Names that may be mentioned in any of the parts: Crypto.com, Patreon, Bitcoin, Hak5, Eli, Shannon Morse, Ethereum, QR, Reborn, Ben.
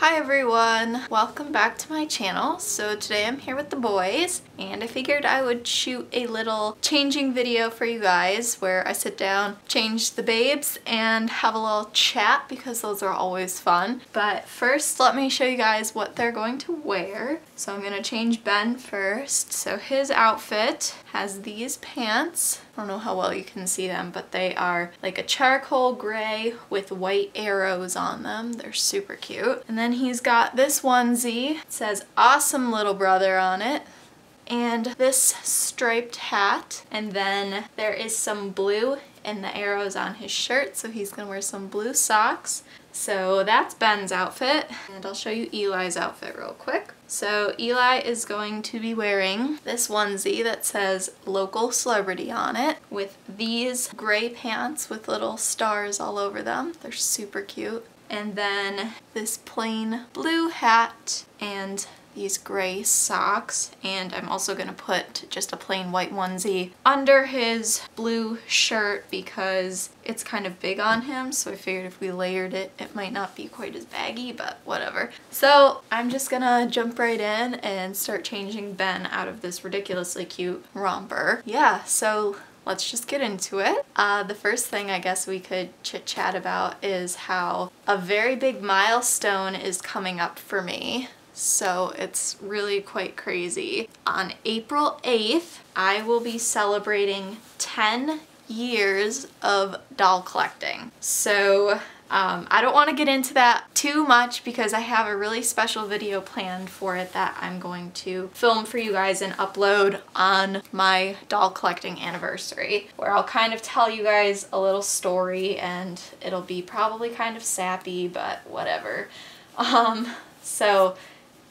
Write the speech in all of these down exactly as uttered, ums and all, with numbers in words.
Hi everyone, welcome back to my channel. So today I'm here with the boys and I figured I would shoot a little changing video for you guys where I sit down, change the babes, and have a little chat because those are always fun. But first let me show you guys what they're going to wear. So I'm going to change Ben first. So his outfit has these pants. I don't know how well you can see them, but they are like a charcoal gray with white arrows on them. They're super cute. And then And he's got this onesie. It says "Awesome Little Brother" on it, and this striped hat, and then there is some blue and the arrows on his shirt, so he's gonna wear some blue socks. So that's Ben's outfit, and I'll show you Eli's outfit real quick. So Eli is going to be wearing this onesie that says "Local Celebrity" on it with these gray pants with little stars all over them. They're super cute. And then this plain blue hat and these gray socks, and I'm also gonna put just a plain white onesie under his blue shirt because it's kind of big on him, so I figured if we layered it it might not be quite as baggy, but whatever. So I'm just gonna jump right in and start changing Ben out of this ridiculously cute romper. Yeah, so let's just get into it. Uh, the first thing I guess we could chit-chat about is how a very big milestone is coming up for me. So it's really quite crazy. On April eighth, I will be celebrating ten years of doll collecting. So Um, I don't want to get into that too much because I have a really special video planned for it that I'm going to film for you guys and upload on my doll collecting anniversary, where I'll kind of tell you guys a little story, and it'll be probably kind of sappy, but whatever. Um, so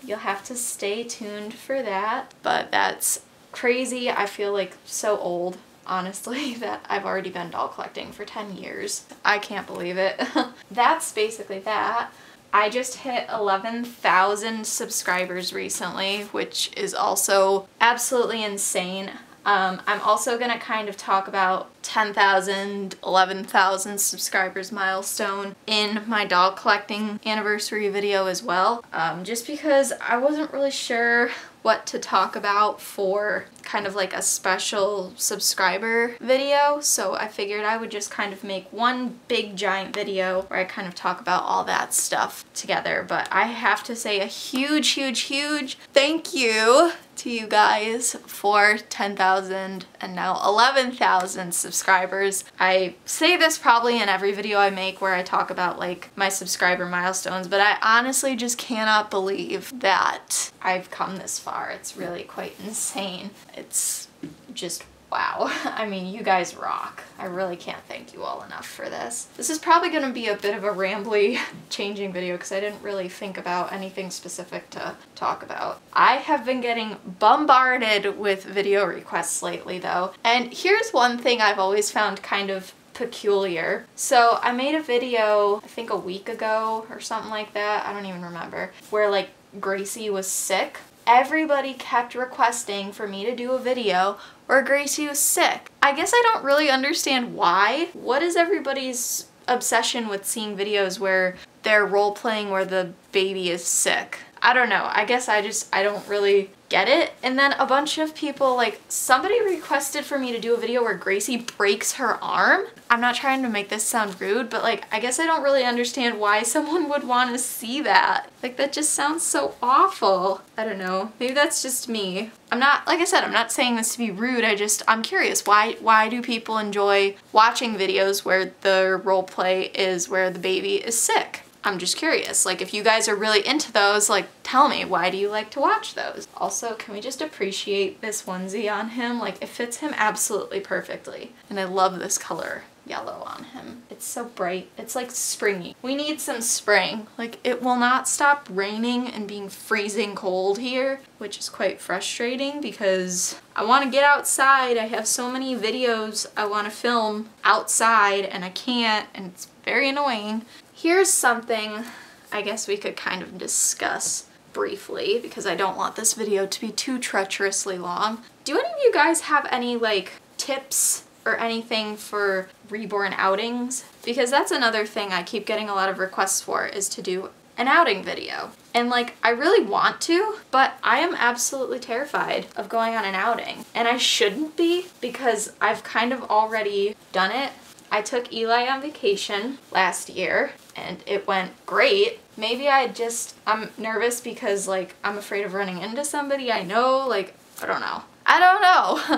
you'll have to stay tuned for that. But that's crazy. I feel like so old, honestly, that I've already been doll collecting for ten years. I can't believe it. That's basically that. I just hit eleven thousand subscribers recently, which is also absolutely insane. Um, I'm also gonna kind of talk about ten thousand, eleven thousand subscribers milestone in my doll collecting anniversary video as well, um, just because I wasn't really sure what to talk about for kind of like a special subscriber video, so I figured I would just kind of make one big giant video where I kind of talk about all that stuff together. But I have to say a huge, huge, huge thank you to you guys for ten thousand and now eleven thousand subscribers. I say this probably in every video I make where I talk about like my subscriber milestones, but I honestly just cannot believe that I've come this far. It's really quite insane. It's just wow. I mean, you guys rock. I really can't thank you all enough for this. This is probably going to be a bit of a rambly changing video because I didn't really think about anything specific to talk about. I have been getting bombarded with video requests lately though, and here's one thing I've always found kind of peculiar. So I made a video, I think a week ago or something like that, I don't even remember, where like Gracie was sick. Everybody kept requesting for me to do a video where Gracie was sick. I guess I don't really understand why. What is everybody's obsession with seeing videos where they're role-playing where the baby is sick? I don't know. I guess I just, I don't really get it. And then a bunch of people, like, somebody requested for me to do a video where Gracie breaks her arm. I'm not trying to make this sound rude, but like, I guess I don't really understand why someone would want to see that. Like, that just sounds so awful. I don't know. Maybe that's just me. I'm not, like I said, I'm not saying this to be rude. I just, I'm curious. Why, why do people enjoy watching videos where the role play is where the baby is sick? I'm just curious. Like, if you guys are really into those, like, tell me, why do you like to watch those? Also, can we just appreciate this onesie on him? Like, it fits him absolutely perfectly. And I love this color yellow on him. It's so bright. It's like springy. We need some spring. Like, it will not stop raining and being freezing cold here, which is quite frustrating because I want to get outside. I have so many videos I want to film outside and I can't, and it's very annoying. Here's something I guess we could kind of discuss briefly because I don't want this video to be too treacherously long. Do any of you guys have any like tips or anything for reborn outings? Because that's another thing I keep getting a lot of requests for, is to do an outing video. And like, I really want to, but I am absolutely terrified of going on an outing. And I shouldn't be, because I've kind of already done it. I took Eli on vacation last year and it went great. Maybe I just, I'm nervous because like, I'm afraid of running into somebody I know, like, I don't know. I don't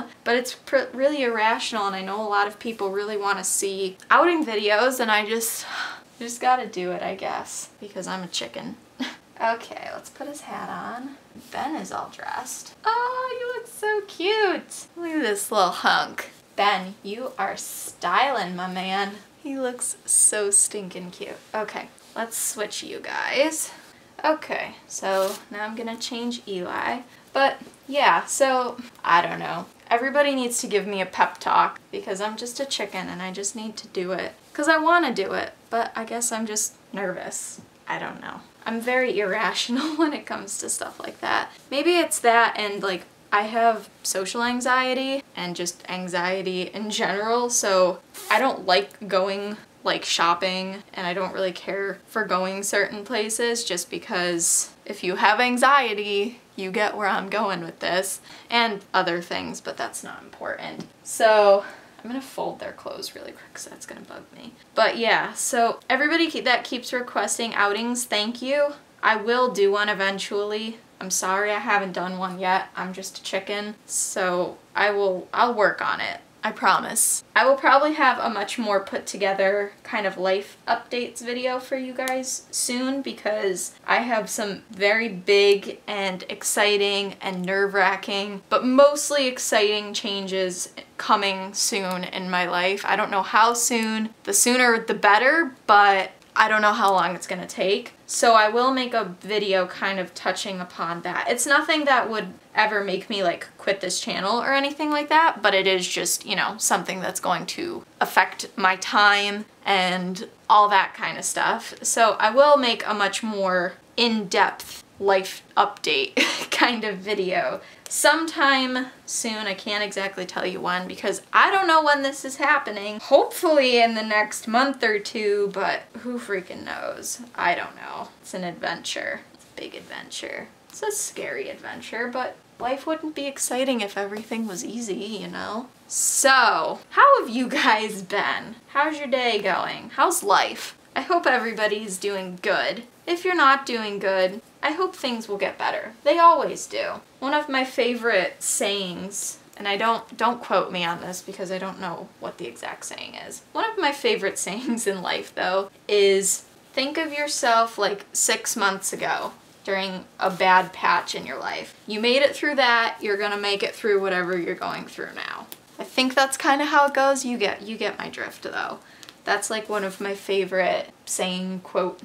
know, but it's pr really irrational, and I know a lot of people really want to see outing videos, and I just, just gotta do it, I guess, because I'm a chicken. Okay, let's put his hat on. Ben is all dressed. Oh, you look so cute. Look at this little hunk. Ben, you are styling, my man. He looks so stinking cute. Okay, let's switch you guys. Okay, so now I'm gonna change Eli. But yeah, so I don't know. Everybody needs to give me a pep talk, because I'm just a chicken and I just need to do it because I want to do it, but I guess I'm just nervous. I don't know. I'm very irrational when it comes to stuff like that. Maybe it's that, and like, I have social anxiety and just anxiety in general, so I don't like going like shopping, and I don't really care for going certain places, just because if you have anxiety, you get where I'm going with this, and other things, but that's not important. So I'm gonna fold their clothes really quick, so that's gonna bug me. But yeah, so everybody keep, that keeps requesting outings, thank you. I will do one eventually. I'm sorry I haven't done one yet. I'm just a chicken, so I will, I'll work on it. I promise. I will probably have a much more put together kind of life updates video for you guys soon, because I have some very big and exciting and nerve-wracking, but mostly exciting changes coming soon in my life. I don't know how soon. The sooner the better, but I don't know how long it's gonna take. So I will make a video kind of touching upon that. It's nothing that would ever make me like quit this channel or anything like that, but it is just, you know, something that's going to affect my time and all that kind of stuff. So I will make a much more in-depth life update kind of video sometime soon. I can't exactly tell you when, because I don't know when this is happening. Hopefully in the next month or two, but who freaking knows? I don't know. It's an adventure. It's a big adventure. It's a scary adventure, but life wouldn't be exciting if everything was easy, you know? So, how have you guys been? How's your day going? How's life? I hope everybody's doing good. If you're not doing good, I hope things will get better. They always do. One of my favorite sayings, and I don't, don't quote me on this because I don't know what the exact saying is. One of my favorite sayings in life, though, is think of yourself like six months ago during a bad patch in your life. You made it through that, you're gonna make it through whatever you're going through now. I think that's kind of how it goes. You get, you get my drift, though. That's like one of my favorite saying quote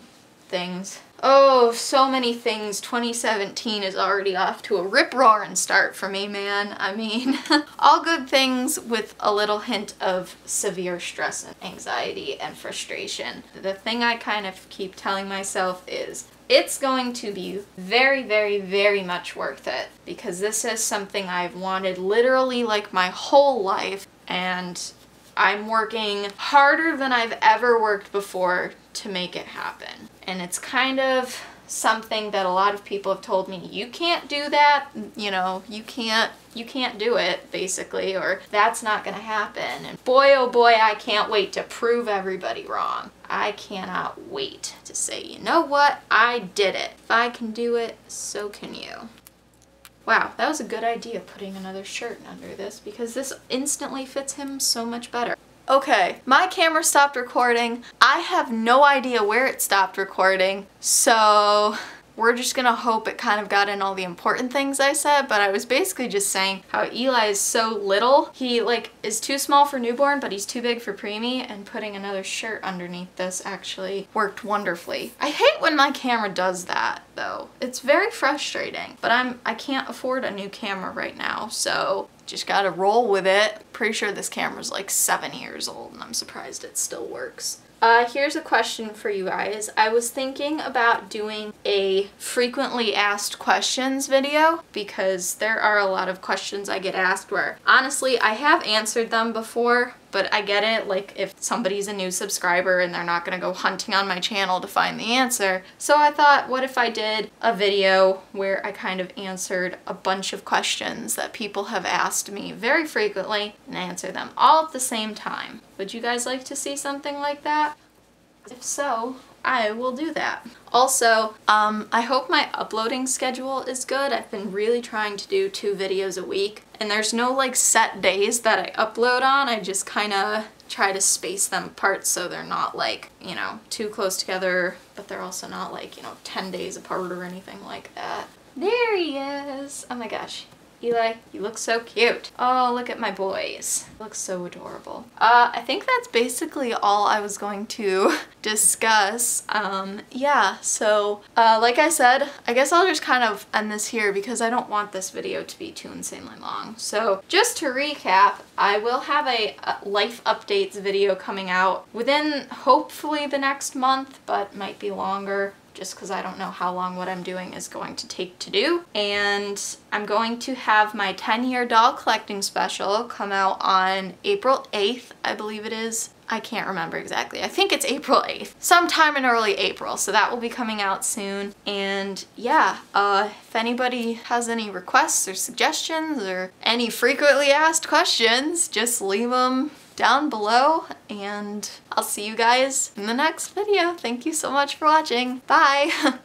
things. Oh, so many things. twenty seventeen is already off to a rip-roaring start for me, man. I mean, all good things with a little hint of severe stress and anxiety and frustration. The thing I kind of keep telling myself is, it's going to be very, very, very much worth it, because this is something I've wanted literally like my whole life, and I'm working harder than I've ever worked before to make it happen. And it's kind of something that a lot of people have told me, you can't do that, you know, you can't, you can't do it, basically, or that's not gonna happen. And boy, oh boy, I can't wait to prove everybody wrong. I cannot wait to say, you know what, I did it. If I can do it, so can you. Wow, that was a good idea, putting another shirt under this, because this instantly fits him so much better. Okay, my camera stopped recording. I have no idea where it stopped recording, so we're just gonna hope it kind of got in all the important things I said, but I was basically just saying how Eli is so little. He like is too small for newborn, but he's too big for preemie, and putting another shirt underneath this actually worked wonderfully. I hate when my camera does that, though. It's very frustrating, but I'm, I can't afford a new camera right now, so just gotta roll with it. Pretty sure this camera's like seven years old and I'm surprised it still works. Uh, here's a question for you guys. I was thinking about doing a frequently asked questions video, because there are a lot of questions I get asked where honestly I have answered them before, But I get it, like if somebody's a new subscriber and they're not gonna go hunting on my channel to find the answer. So I thought, what if I did a video where I kind of answered a bunch of questions that people have asked me very frequently and I answer them all at the same time. Would you guys like to see something like that? If so, I will do that. Also, um, I hope my uploading schedule is good. I've been really trying to do two videos a week, and there's no like set days that I upload on. I just kind of try to space them apart so they're not like, you know, too close together, but they're also not like, you know, ten days apart or anything like that. There he is! Oh my gosh. Eli, you look so cute. Oh, look at my boys. Looks so adorable. Uh, I think that's basically all I was going to discuss. Um, yeah, so uh, like I said, I guess I'll just kind of end this here because I don't want this video to be too insanely long. So just to recap, I will have a life updates video coming out within hopefully the next month, but might be longer, just because I don't know how long what I'm doing is going to take to do. And I'm going to have my ten year doll collecting special come out on April eighth, I believe it is. I can't remember exactly. I think it's April eighth. Sometime in early April, so that will be coming out soon. And yeah, uh, if anybody has any requests or suggestions or any frequently asked questions, just leave them down below, and I'll see you guys in the next video. Thank you so much for watching. Bye!